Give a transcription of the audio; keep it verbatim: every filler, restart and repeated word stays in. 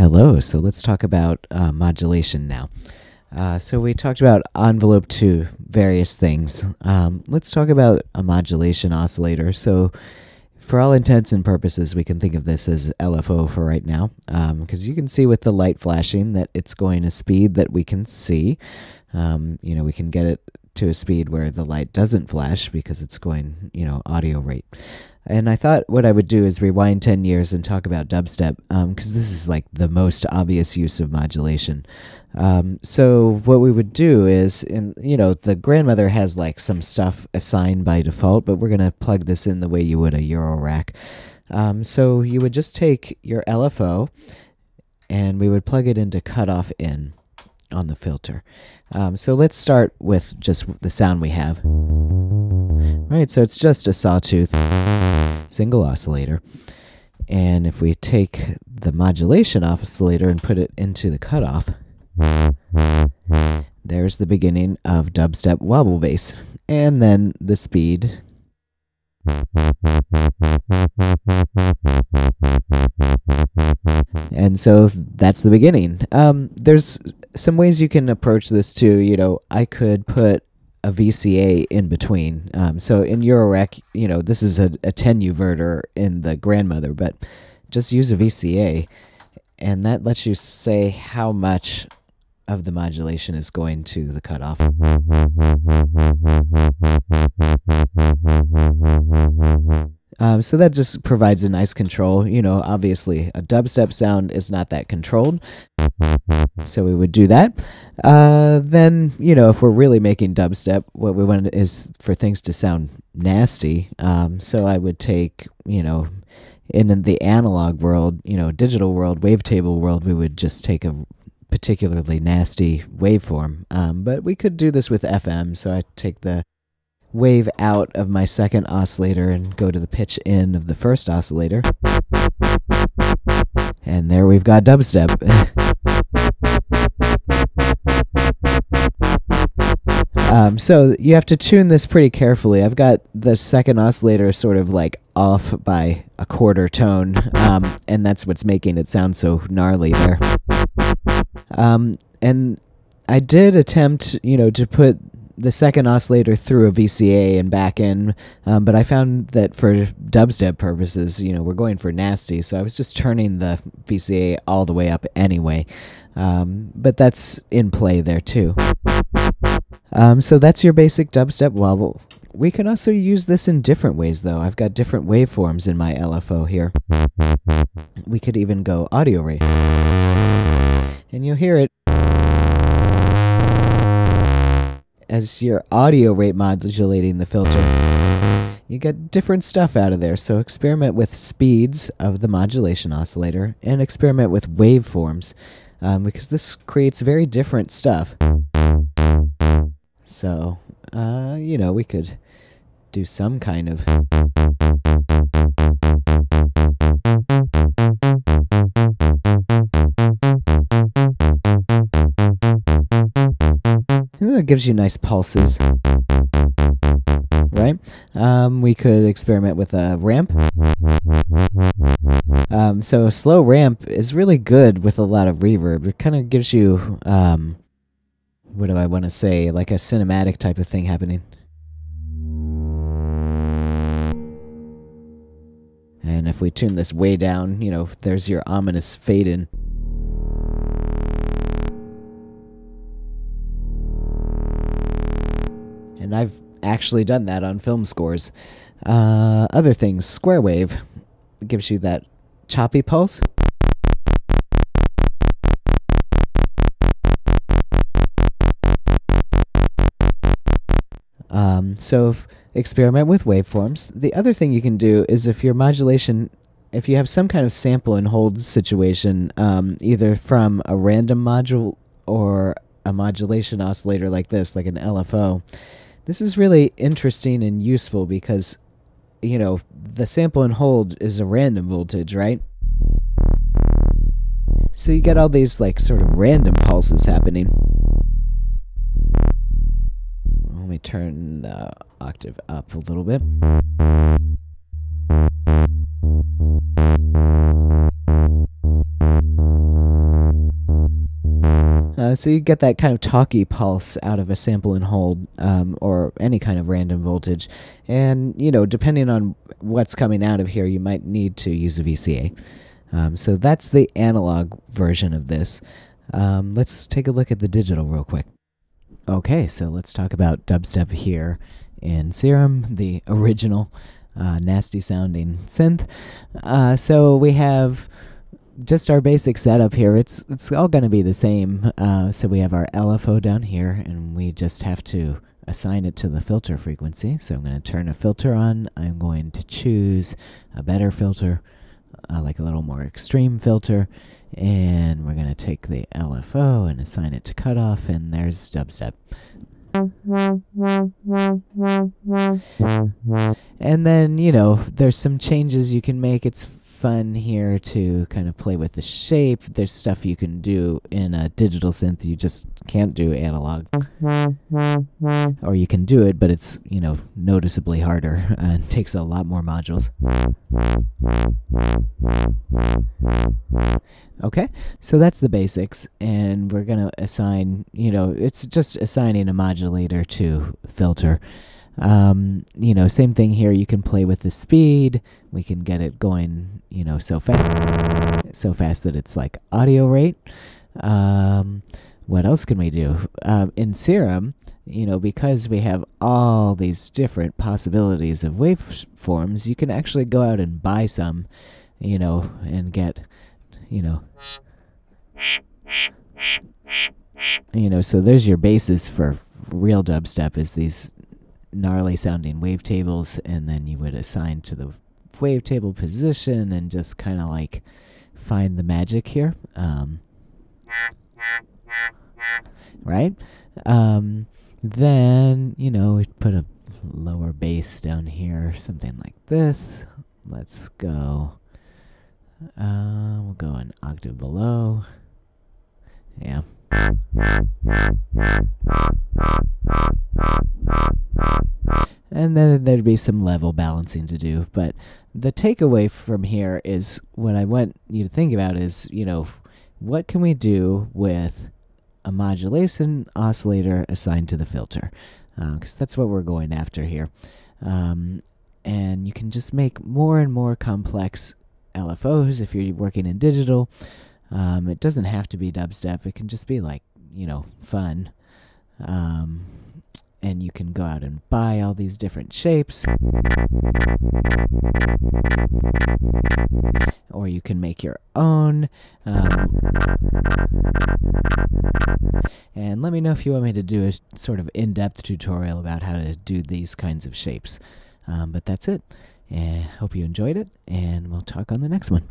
Hello, so let's talk about uh, modulation now. Uh, so we talked about envelope two, various things. Um, let's talk about a modulation oscillator. So for all intents and purposes, we can think of this as L F O for right now, because um, you can see with the light flashing that it's going a speed that we can see. Um, you know, we can get it to a speed where the light doesn't flash because it's going, you know, audio rate. And I thought what I would do is rewind ten years and talk about dubstep, because um, this is like the most obvious use of modulation. Um, so what we would do is, in, you know, the grandmother has like some stuff assigned by default, but we're going to plug this in the way you would a Eurorack. Um, so you would just take your L F O and we would plug it into cutoff in on the filter. Um, so let's start with just the sound we have. Right, so it's just a sawtooth single oscillator, and if we take the modulation oscillator and put it into the cutoff, there's the beginning of dubstep wobble bass, and then the speed. And so that's the beginning. Um, there's some ways you can approach this too. You know, I could put a V C A in between. Um, so in Eurorack, you know, this is a attenuverter in the grandmother, but just use a V C A, and that lets you say how much of the modulation is going to the cutoff. Um, so that just provides a nice control. You know, obviously a dubstep sound is not that controlled, so we would do that. Uh, then, you know, if we're really making dubstep, what we want is for things to sound nasty. Um, so I would take, you know, in the analog world, you know, digital world, wavetable world, we would just take a particularly nasty waveform. Um, but we could do this with F M, so I take the wave out of my second oscillator and go to the pitch in of the first oscillator. And there we've got dubstep. um, so you have to tune this pretty carefully. I've got the second oscillator sort of like off by a quarter tone, um, and that's what's making it sound so gnarly there. Um, and I did attempt, you know, to put the second oscillator through a V C A and back in, um, but I found that for dubstep purposes, you know, we're going for nasty, so I was just turning the V C A all the way up anyway. Um, but that's in play there too. Um, so that's your basic dubstep wobble. We can also use this in different ways though. I've got different waveforms in my L F O here. We could even go audio rate, and you'll hear it as your audio rate modulating the filter. You get different stuff out of there, so experiment with speeds of the modulation oscillator and experiment with waveforms, um, because this creates very different stuff. So, uh, you know, we could do some kind of... It gives you nice pulses, right? Um, we could experiment with a ramp. Um, so a slow ramp is really good with a lot of reverb. It kind of gives you, um, what do I want to say, like a cinematic type of thing happening. And if we tune this way down, you know, there's your ominous fade in. And I've actually done that on film scores. Uh, other things, square wave gives you that choppy pulse. Um, so experiment with waveforms. The other thing you can do is if your modulation, if you have some kind of sample and hold situation, um, either from a random module or a modulation oscillator like this, like an L F O, this is really interesting and useful because, you know, the sample and hold is a random voltage, right? So you get all these, like, sort of random pulses happening. Let me turn the octave up a little bit. Uh, so you get that kind of talky pulse out of a sample and hold, um, or any kind of random voltage. And, you know, depending on what's coming out of here, you might need to use a V C A. Um, so that's the analog version of this. Um, let's take a look at the digital real quick. Okay, so let's talk about dubstep here in Serum, the original uh, nasty sounding synth. Uh, so we have just our basic setup here. It's it's all going to be the same. Uh, so we have our L F O down here, and we just have to assign it to the filter frequency. So I'm going to turn a filter on. I'm going to choose a better filter, uh, like a little more extreme filter, and we're going to take the L F O and assign it to cutoff, and there's dubstep. And then, you know, there's some changes you can make. It's fun here to kind of play with the shape. There's stuff you can do in a digital synth you just can't do analog. Or you can do it, but it's, you know, noticeably harder and takes a lot more modules. Okay, so that's the basics, and we're going to assign, you know, it's just assigning a modulator to filter. Um, you know, same thing here. You can play with the speed. We can get it going, you know, so fast, so fast that it's like audio rate. Um, what else can we do? Um, in Serum, you know, because we have all these different possibilities of waveforms, you can actually go out and buy some, you know, and get, you know, you know, so there's your basis for real dubstep, is these gnarly sounding wavetables, and then you would assign to the wavetable position and just kind of like find the magic here. Um, right? Um, then, you know, we put a lower bass down here, something like this. Let's go. Uh, we'll go an octave below. Yeah. And then there'd be some level balancing to do. But the takeaway from here is what I want you to think about is, you know, what can we do with a modulation oscillator assigned to the filter? Because uh, that's what we're going after here. Um, and you can just make more and more complex L F Os if you're working in digital. Um, it doesn't have to be dubstep. It can just be like, you know, fun. Um, and you can go out and buy all these different shapes. Or you can make your own. Um, and let me know if you want me to do a sort of in-depth tutorial about how to do these kinds of shapes. Um, but that's it. I hope you enjoyed it, and we'll talk on the next one.